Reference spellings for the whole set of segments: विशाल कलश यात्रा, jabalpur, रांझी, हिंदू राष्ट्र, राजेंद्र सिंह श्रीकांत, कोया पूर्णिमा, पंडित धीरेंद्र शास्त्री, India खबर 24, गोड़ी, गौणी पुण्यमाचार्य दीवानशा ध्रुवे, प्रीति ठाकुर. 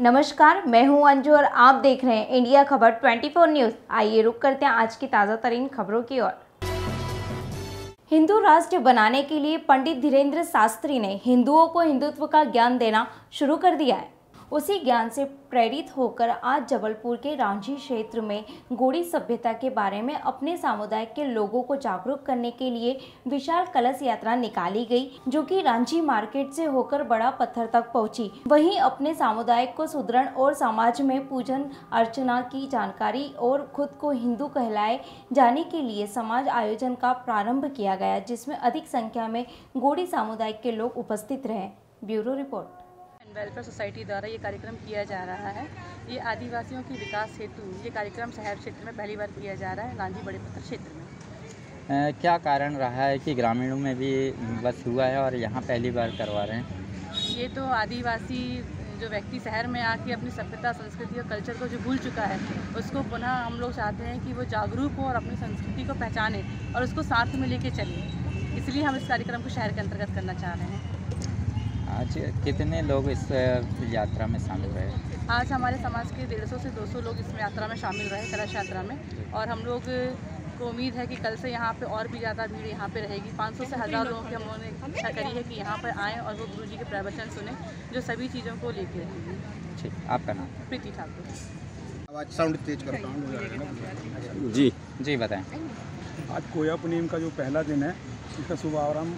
नमस्कार, मैं हूं अंजू और आप देख रहे हैं इंडिया खबर 24 न्यूज़। आइए रुक करते हैं आज की ताज़ा तरीन खबरों की ओर। हिंदू राष्ट्र बनाने के लिए पंडित धीरेंद्र शास्त्री ने हिंदुओं को हिंदुत्व का ज्ञान देना शुरू कर दिया है। उसी ज्ञान से प्रेरित होकर आज जबलपुर के रांझी क्षेत्र में गोड़ी सभ्यता के बारे में अपने समुदाय के लोगों को जागरूक करने के लिए विशाल कलश यात्रा निकाली गई, जो कि रांझी मार्केट से होकर बड़ा पत्थर तक पहुंची। वहीं अपने समुदाय को सुदृढ़ और समाज में पूजन अर्चना की जानकारी और खुद को हिंदू कहलाए जाने के लिए समाज आयोजन का प्रारंभ किया गया, जिसमें अधिक संख्या में गोड़ी समुदाय के लोग उपस्थित रहे। Bureau report. वेलफेयर सोसाइटी द्वारा ये कार्यक्रम किया जा रहा है। ये आदिवासियों की विकास हेतु ये कार्यक्रम शहर क्षेत्र में पहली बार किया जा रहा है, गांधी बड़े पत्थर क्षेत्र में। क्या कारण रहा है कि ग्रामीणों में भी बस हुआ है और यहाँ पहली बार करवा रहे हैं? ये तो आदिवासी जो व्यक्ति शहर में आके अपनी सभ्यता, संस्कृति और कल्चर को जो भूल चुका है, उसको पुनः हम लोग चाहते हैं कि वो जागरूक हो और अपनी संस्कृति को पहचाने और उसको साथ में लेके चले। इसलिए हम इस कार्यक्रम को शहर के अंतर्गत करना चाह रहे हैं। आज कितने लोग इस यात्रा में शामिल रहे? आज हमारे समाज के 150 से 200 लोग इस यात्रा में शामिल रहे, कलश यात्रा में। और हम लोग को उम्मीद है कि कल से यहाँ पे और भी ज़्यादा भीड़ यहाँ पे रहेगी। 500 से 1000 लोगों की हमने इच्छा करी है कि यहाँ पर आएँ और वो गुरुजी के प्रवचन सुने, जो सभी चीज़ों को लेके रहेंगे। ठीक, आपका नाम? प्रीति ठाकुर। आवाज़ साउंड तेज करता हूँ। जी जी, बताएँ। आज कोया पूर्णिमा का जो पहला दिन है, इसका शुभारम्भ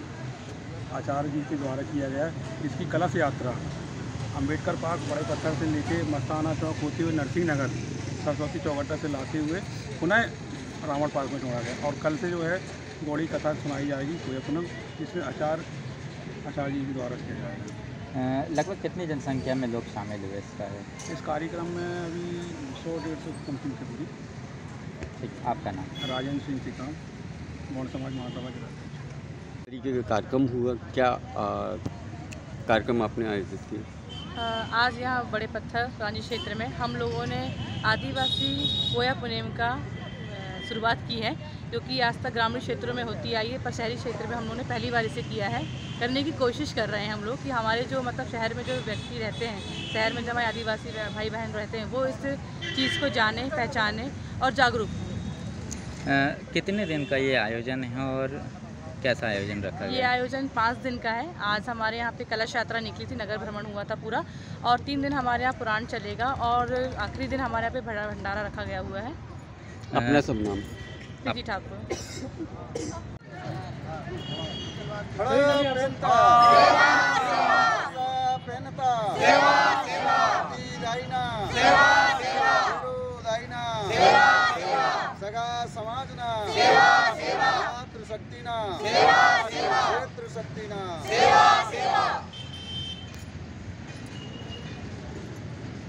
आचार्य जी के द्वारा किया गया। इसकी कलश यात्रा अंबेडकर पार्क बड़े पत्थर से लेके मस्ताना चौक होते हुए नरसिंह नगर सरस्वती चौगट्टा से लाते हुए पुनः रावण पार्क में छोड़ा गया। और कल से जो है गौड़ी कथा सुनाई जाएगी कोया पूनम, जिसमें आचार्य जी के द्वारा किया जाएगा। लगभग कितनी जनसंख्या में लोग शामिल हुए इस कार्यक्रम में? अभी 100-150 समथिंग से होगी। ठीक, आपका नाम? राजेंद्र सिंह श्रीकांत, गौण समाज महासभा के अध्यक्ष। तरीके का कार्यक्रम हुआ, क्या कार्यक्रम आपने आयोजित किया? आज यहाँ बड़े पत्थर रांझी क्षेत्र में हम लोगों ने आदिवासी कोया पूर्णिमा का शुरुआत की है, जो कि आज तक ग्रामीण क्षेत्रों में होती आई है, पर शहरी क्षेत्र में हम लोगों ने पहली बार इसे किया है। करने की कोशिश कर रहे हैं हम लोग कि हमारे जो मतलब शहर में जो व्यक्ति रहते हैं, शहर में जो हमारे आदिवासी भाई बहन रहते हैं, वो इस चीज़ को जाने, पहचाने और जागरूक हों। कितने दिन का ये आयोजन है और कैसा आयोजन रखा गया? ये आयोजन 5 दिन का है। आज हमारे यहाँ पे कलश यात्रा निकली थी, नगर भ्रमण हुआ था पूरा, और 3 दिन हमारे यहाँ पुराण चलेगा और आखिरी दिन हमारे यहाँ पे बड़ा भंडारा रखा गया हुआ है। अपना सब नाम? प्रीति ठाकुर। सेवा सेवा सेवा सेवा सेवा।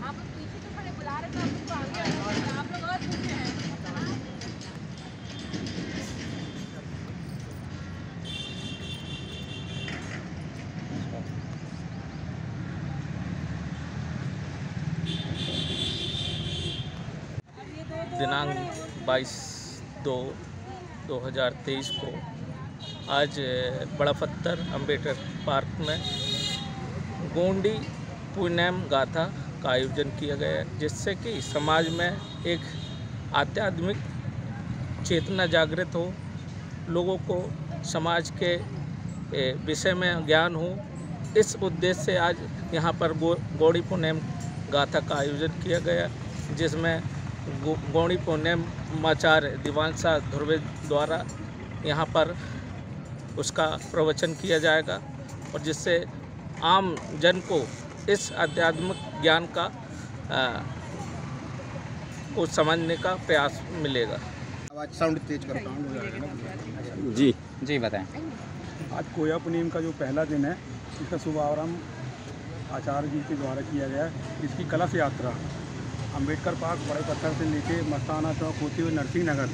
आप पीछे तो बड़े बुला रहे हैं, तो आप लोग और पीछे हैं। दिनांक 22/2/2023 को आज बड़ा पत्थर अम्बेडकर पार्क में गौणी पुण्यमाचार्य गाथा का आयोजन किया गया, जिससे कि समाज में एक आध्यात्मिक चेतना जागृत हो, लोगों को समाज के विषय में ज्ञान हो। इस उद्देश्य से आज यहाँ पर गौड़ी पुण्यमाचार्य गाथा का आयोजन किया गया, जिसमें गौणी पुण्यमाचार्य दीवानशा ध्रुवे द्वारा यहाँ पर उसका प्रवचन किया जाएगा, और जिससे आम जन को इस आध्यात्मिक ज्ञान का को समझने का प्रयास मिलेगा। आवाज़ साउंड तेज करता हूँ। जी जी, बताएं। आज कोया पूर्णिमा का जो पहला दिन है, इसका शुभारम्भ आचार्य जी के द्वारा किया गया। इसकी कलश यात्रा अंबेडकर पार्क बड़े पत्थर से लेके मस्ताना चौक होते हुए नरसिंह नगर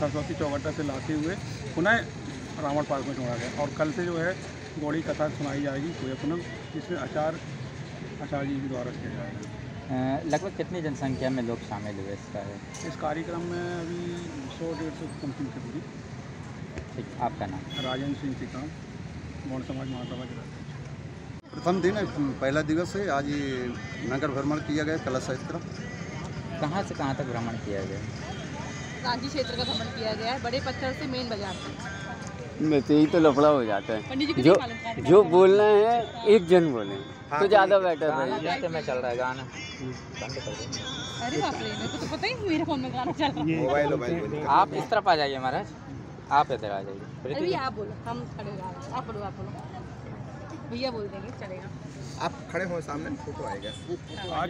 सरस्वती चौगट्टा से लाते हुए पुनः रावण पार्क में छोड़ा गया। और कल से जो है गौड़ी कथा सुनाई जाएगी कोया पूनम, जिसमें आचार्य जी के द्वारा किया जाएगा। लगभग कितनी जनसंख्या में लोग शामिल हुए इस कार्यक्रम में? अभी 100-150 समथिंग से होगी। ठीक, आपका नाम? राजेंद्र सिंह श्रीकांत, गौड़ समाज महासभा के। प्रथम दिन है, पहला दिवस है। आज ये नगर भ्रमण किया गया कलश यात्रा। कहाँ से कहाँ तक भ्रमण किया गया? रांची क्षेत्र का भ्रमण किया गया है, बड़े पत्थर से मेन बाजार तक। यही तो लफड़ा हो जाता है, जो बोलना है एक जन बोले तो ज़्यादा बेटर है। में चल रहा है गाना, अरे बाप रे, मेरे को तो पता ही नहीं मेरे फोन में गाना चल रहा है। मोबाइल आप इस तरफ आ जाइए महाराज, आप इधर आ जाइए। अभी आप बोलो, हम खड़े हो रहे हैं। आप बोलो, भैया बोल देंगे, चलेगा। आप खड़े हो सामने, फोटो आएगा।